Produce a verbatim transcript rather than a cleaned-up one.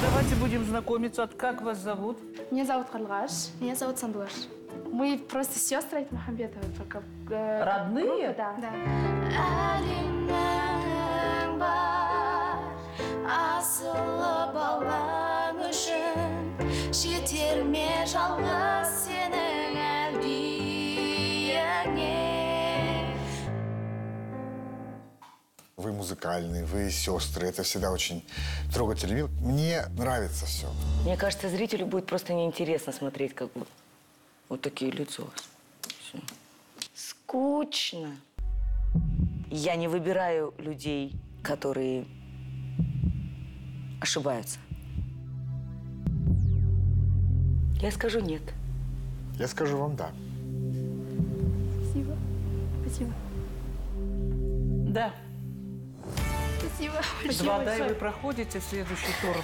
Давайте будем знакомиться. Как вас зовут? Меня зовут Харлгаш, меня зовут Сандлаж. Мы просто сестры Айтмагамбетовы. Только, э, родные? Группа, да. Да. Вы музыкальные, вы сестры. Это всегда очень трогательно. Мне нравится все. Мне кажется, зрителю будет просто неинтересно смотреть, как бы вот такие лица. Все. Скучно. Я не выбираю людей, которые ошибаются. Я скажу нет. Я скажу вам да. Спасибо. Спасибо. Да. Спасибо. С водой вы проходите в следующий тур.